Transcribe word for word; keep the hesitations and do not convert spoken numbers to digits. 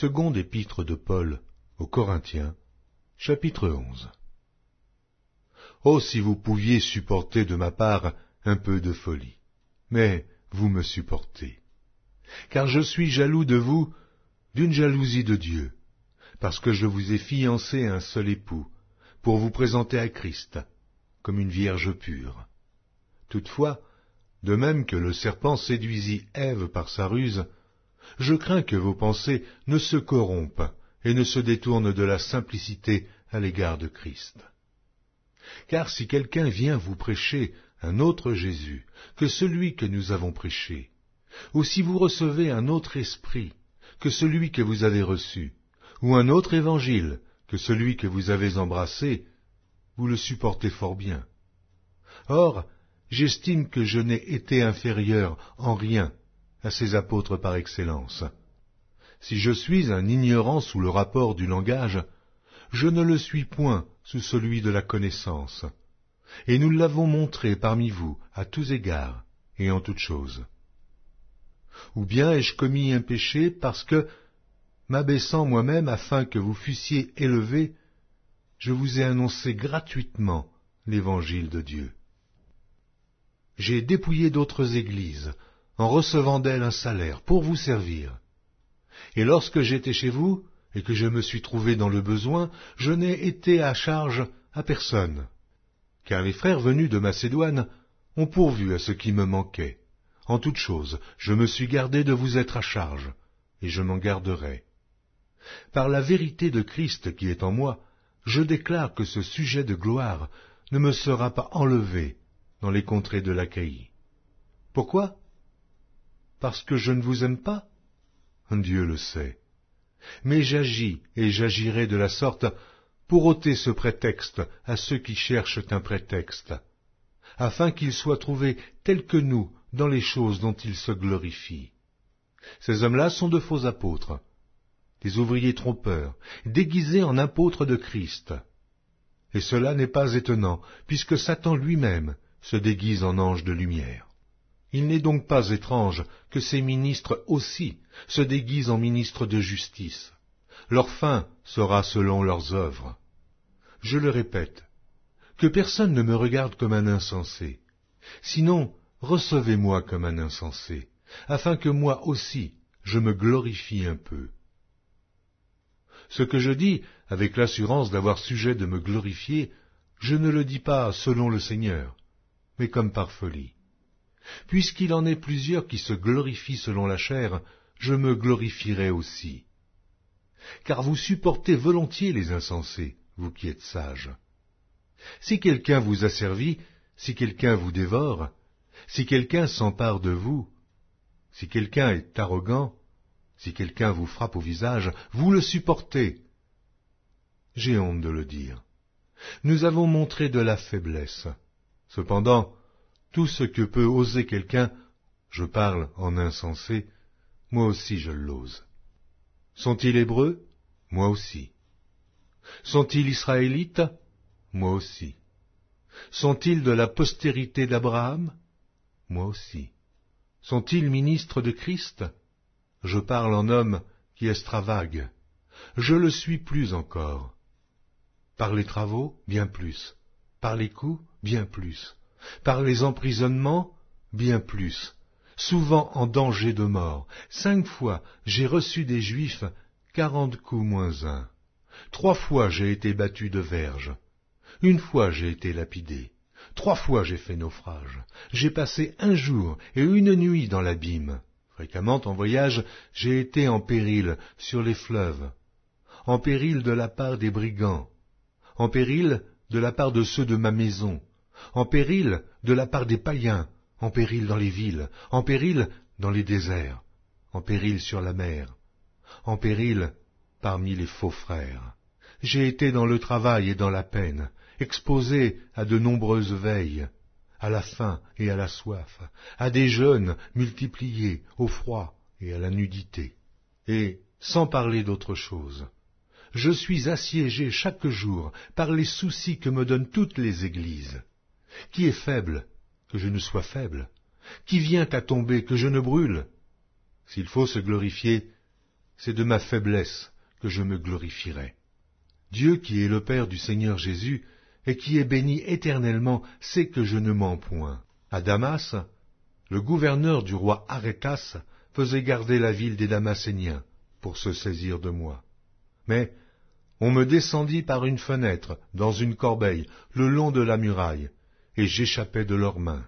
Seconde épître de Paul aux Corinthiens, chapitre onze. Oh, si vous pouviez supporter de ma part un peu de folie, mais vous me supportez. Car je suis jaloux de vous d'une jalousie de Dieu, parce que je vous ai fiancé à un seul époux, pour vous présenter à Christ, comme une vierge pure. Toutefois, de même que le serpent séduisit Ève par sa ruse, je crains que vos pensées ne se corrompent et ne se détournent de la simplicité à l'égard de Christ. Car si quelqu'un vient vous prêcher un autre Jésus que celui que nous avons prêché, ou si vous recevez un autre esprit que celui que vous avez reçu, ou un autre évangile que celui que vous avez embrassé, vous le supportez fort bien. Or, j'estime que je n'ai été inférieur en rien à ces apôtres par excellence. Si je suis un ignorant sous le rapport du langage, je ne le suis point sous celui de la connaissance. Et nous l'avons montré parmi vous à tous égards et en toutes choses. Ou bien ai-je commis un péché parce que, m'abaissant moi-même afin que vous fussiez élevés, je vous ai annoncé gratuitement l'évangile de Dieu. J'ai dépouillé d'autres églises, en recevant d'elles un salaire pour vous servir. Et lorsque j'étais chez vous, et que je me suis trouvé dans le besoin, je n'ai été à charge à personne. Car les frères venus de Macédoine ont pourvu à ce qui me manquait. En toute chose, je me suis gardé de vous être à charge, et je m'en garderai. Par la vérité de Christ qui est en moi, je déclare que ce sujet de gloire ne me sera pas enlevé dans les contrées de l'Achaïe. Pourquoi? Parce que je ne vous aime pas? Dieu le sait. Mais j'agis et j'agirai de la sorte pour ôter ce prétexte à ceux qui cherchent un prétexte, afin qu'ils soient trouvés tels que nous dans les choses dont ils se glorifient. Ces hommes-là sont de faux apôtres, des ouvriers trompeurs, déguisés en apôtres de Christ. Et cela n'est pas étonnant, puisque Satan lui-même se déguise en ange de lumière. Il n'est donc pas étrange que ces ministres aussi se déguisent en ministres de justice. Leur fin sera selon leurs œuvres. Je le répète, que personne ne me regarde comme un insensé. Sinon, recevez-moi comme un insensé, afin que moi aussi je me glorifie un peu. Ce que je dis, avec l'assurance d'avoir sujet de me glorifier, je ne le dis pas selon le Seigneur, mais comme par folie. Puisqu'il en est plusieurs qui se glorifient selon la chair, je me glorifierai aussi. Car vous supportez volontiers les insensés, vous qui êtes sages. Si quelqu'un vous asservit, si quelqu'un vous dévore, si quelqu'un s'empare de vous, si quelqu'un est arrogant, si quelqu'un vous frappe au visage, vous le supportez. J'ai honte de le dire. Nous avons montré de la faiblesse. Cependant, tout ce que peut oser quelqu'un, je parle en insensé, moi aussi je l'ose. Sont-ils hébreux? Moi aussi. Sont-ils israélites? Moi aussi. Sont-ils de la postérité d'Abraham? Moi aussi. Sont-ils ministres de Christ? Je parle en homme qui extravague. Je le suis plus encore. Par les travaux, bien plus. Par les coups, bien plus. Par les emprisonnements, bien plus. Souvent en danger de mort. Cinq fois j'ai reçu des Juifs quarante coups moins un. Trois fois j'ai été battu de verge. Une fois j'ai été lapidé. Trois fois j'ai fait naufrage. J'ai passé un jour et une nuit dans l'abîme. Fréquemment en voyage, j'ai été en péril sur les fleuves, en péril de la part des brigands, en péril de la part de ceux de ma maison, en péril de la part des païens, en péril dans les villes, en péril dans les déserts, en péril sur la mer, en péril parmi les faux frères. J'ai été dans le travail et dans la peine, exposé à de nombreuses veilles, à la faim et à la soif, à des jeûnes multipliés, au froid et à la nudité. Et, sans parler d'autre chose, je suis assiégé chaque jour par les soucis que me donnent toutes les églises. Qui est faible, que je ne sois faible? Qui vient à tomber, que je ne brûle? S'il faut se glorifier, c'est de ma faiblesse que je me glorifierai. Dieu qui est le Père du Seigneur Jésus, et qui est béni éternellement, sait que je ne mens point. À Damas, le gouverneur du roi Arétas faisait garder la ville des Damaséniens pour se saisir de moi. Mais on me descendit par une fenêtre, dans une corbeille, le long de la muraille, et j'échappai de leurs mains.